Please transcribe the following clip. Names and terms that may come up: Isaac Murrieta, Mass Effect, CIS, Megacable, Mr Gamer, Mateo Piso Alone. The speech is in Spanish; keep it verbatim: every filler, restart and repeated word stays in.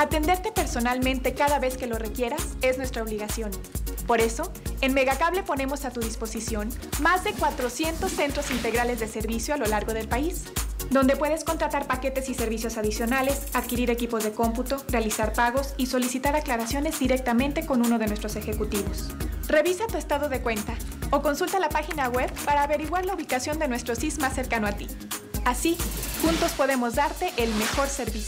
Atenderte personalmente cada vez que lo requieras es nuestra obligación. Por eso, en Megacable ponemos a tu disposición más de cuatrocientos centros integrales de servicio a lo largo del país, donde puedes contratar paquetes y servicios adicionales, adquirir equipos de cómputo, realizar pagos y solicitar aclaraciones directamente con uno de nuestros ejecutivos. Revisa tu estado de cuenta o consulta la página web para averiguar la ubicación de nuestro C I S más cercano a ti. Así, juntos podemos darte el mejor servicio.